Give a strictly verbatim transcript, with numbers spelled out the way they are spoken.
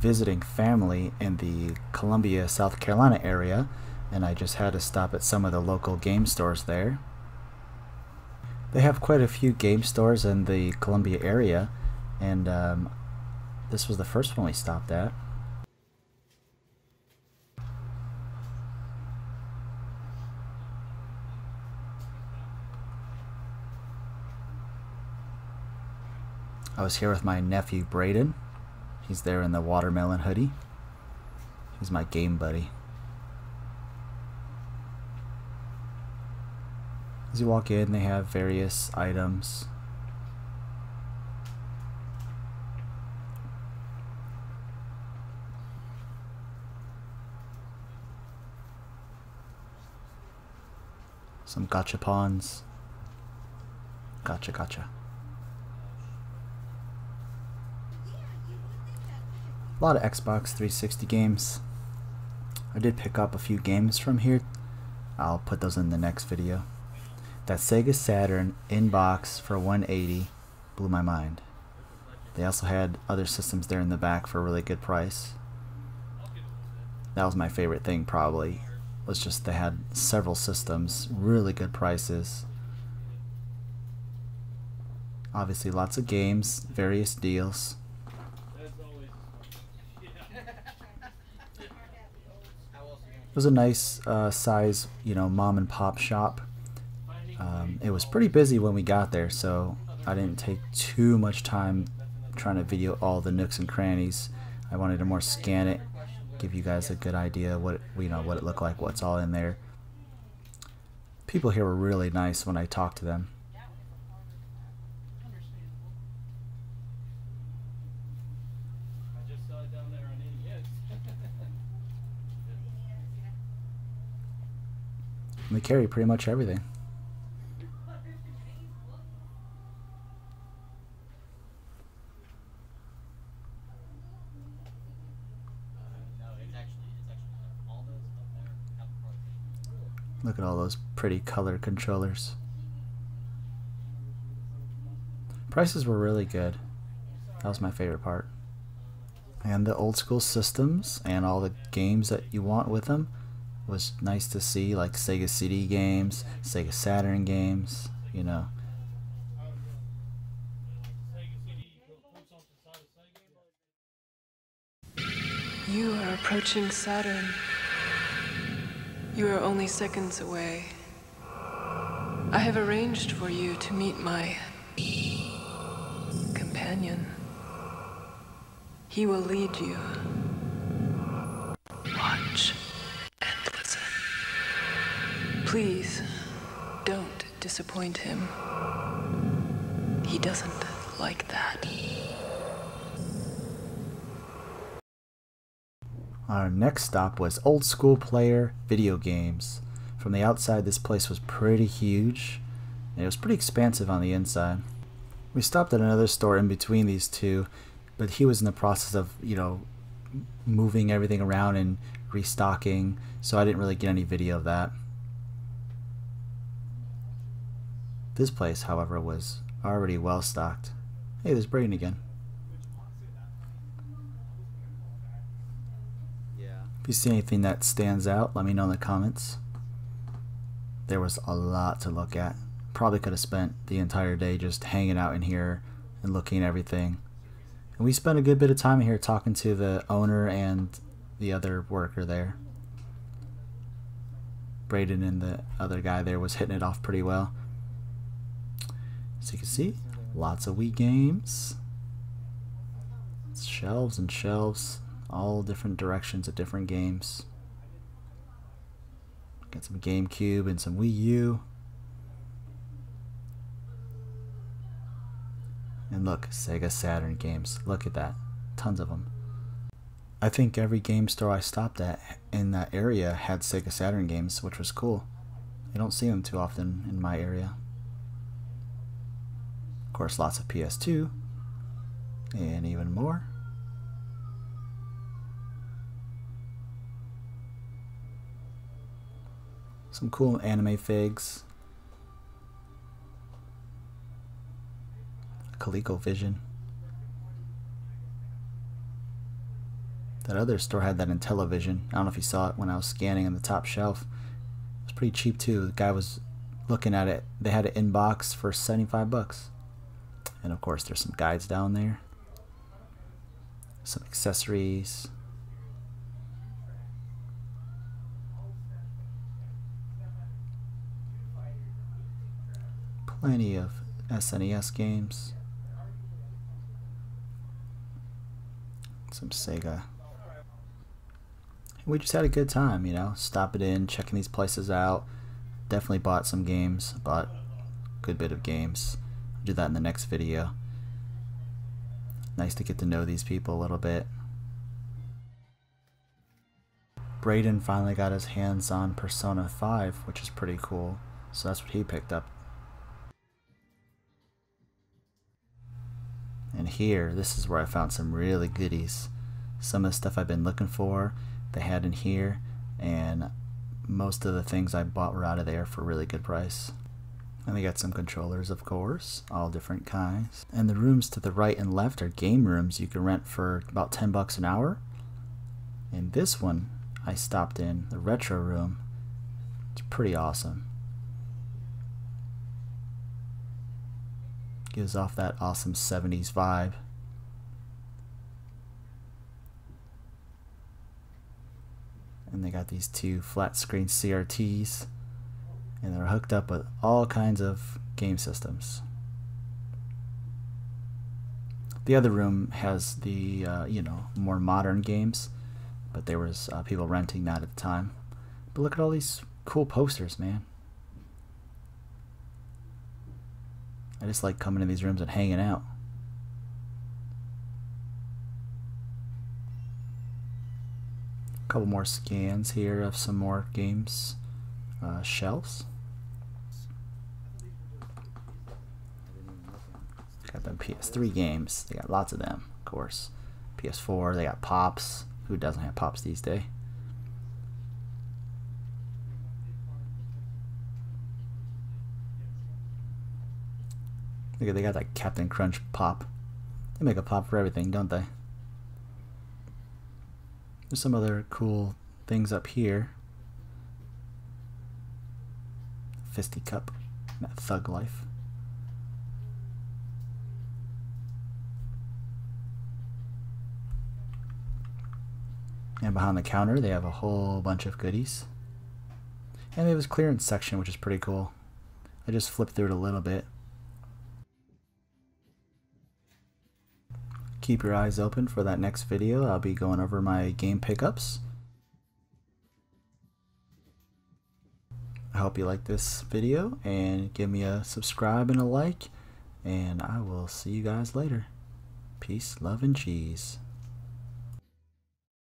visiting family in the Columbia, South Carolina area, and I just had to stop at some of the local game stores there. They have quite a few game stores in the Columbia area, and um, this was the first one we stopped at. I was here with my nephew Braden. He's there in the watermelon hoodie. He's my game buddy. As you walk in, they have various items. Some gachapons. Gotcha, gotcha. A lot of Xbox three sixty games. I did pick up a few games from here. I'll put those in the next video. That Sega Saturn inbox for one eighty blew my mind. They also had other systems there in the back for a really good price. That was my favorite thing probably. Was just they had several systems, really good prices. Obviously lots of games, various deals. It was a nice uh, size, you know, mom and pop shop. Um, it was pretty busy when we got there, so I didn't take too much time trying to video all the nooks and crannies. I wanted to more scan it, give you guys a good idea what it, you know what it looked like, what's all in there. People here were really nice when I talked to them. And they carry pretty much everything. Look at all those pretty color controllers. Prices were really good. That was my favorite part. And the old school systems and all the games that you want with them. Was nice to see, like Sega C D games, Sega Saturn games, you know. You are approaching Saturn. You are only seconds away. I have arranged for you to meet my companion. He will lead you. Watch. Please, don't disappoint him. He doesn't like that. Our next stop was Old School Player video games. From the outside, this place was pretty huge, and it was pretty expansive on the inside. We stopped at another store in between these two, but he was in the process of, you know, moving everything around and restocking, so I didn't really get any video of that. This place, however, was already well stocked. Hey, there's Braden again. If you see anything that stands out, let me know in the comments. There was a lot to look at. Probably could have spent the entire day just hanging out in here and looking at everything. And we spent a good bit of time here talking to the owner and the other worker there. Braden and the other guy there was hitting it off pretty well. So you can see, lots of Wii games, it's shelves and shelves, all different directions of different games. Got some GameCube and some Wii U. And look, Sega Saturn games, look at that, tons of them. I think every game store I stopped at in that area had Sega Saturn games, which was cool. I don't see them too often in my area. Of course, lots of P S two and even more. Some cool anime figs. ColecoVision. That other store had that Intellivision. I don't know if you saw it when I was scanning on the top shelf. It was pretty cheap too. The guy was looking at it. They had it in box for seventy-five bucks. And of course there's some guides down there. Some accessories. Plenty of S N E S games. Some Sega. We just had a good time, you know, stopping in, checking these places out. Definitely bought some games, bought a good bit of games. I'll do that in the next video. Nice to get to know these people a little bit. Braden finally got his hands on Persona five, which is pretty cool. So that's what he picked up. And here, this is where I found some really goodies. Some of the stuff I've been looking for, they had in here, and most of the things I bought were out of there for a really good price. And they got some controllers, of course, all different kinds. And the rooms to the right and left are game rooms you can rent for about ten bucks an hour. And this one, I stopped in, the retro room. It's pretty awesome. Gives off that awesome seventies vibe. And they got these two flat screen C R Ts, and they're hooked up with all kinds of game systems. The other room has the uh, you know, more modern games, but there was uh, people renting that at the time. But look at all these cool posters, man. I just like coming to these rooms and hanging out. A couple more scans here of some more games uh, shelves. Got them P S three games. They got lots of them, of course. P S four. They got Pops. Who doesn't have Pops these days? Look at, they got that Captain Crunch pop. They make a pop for everything, don't they? There's some other cool things up here. Fisty Cup, that Thug Life. And behind the counter, they have a whole bunch of goodies. And it was clearance section, which is pretty cool. I just flipped through it a little bit. Keep your eyes open for that next video. I'll be going over my game pickups. I hope you like this video, and give me a subscribe and a like, and I will see you guys later. Peace, love, and cheese.